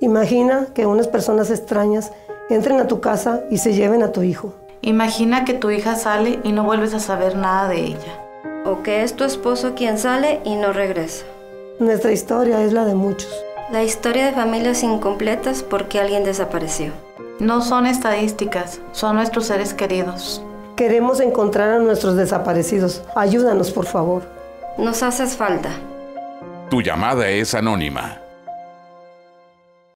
Imagina que unas personas extrañas entren a tu casa y se lleven a tu hijo. Imagina que tu hija sale y no vuelves a saber nada de ella. O que es tu esposo quien sale y no regresa. Nuestra historia es la de muchos. La historia de familias incompletas porque alguien desapareció. No son estadísticas, son nuestros seres queridos. Queremos encontrar a nuestros desaparecidos. Ayúdanos, por favor. Nos haces falta. Tu llamada es anónima.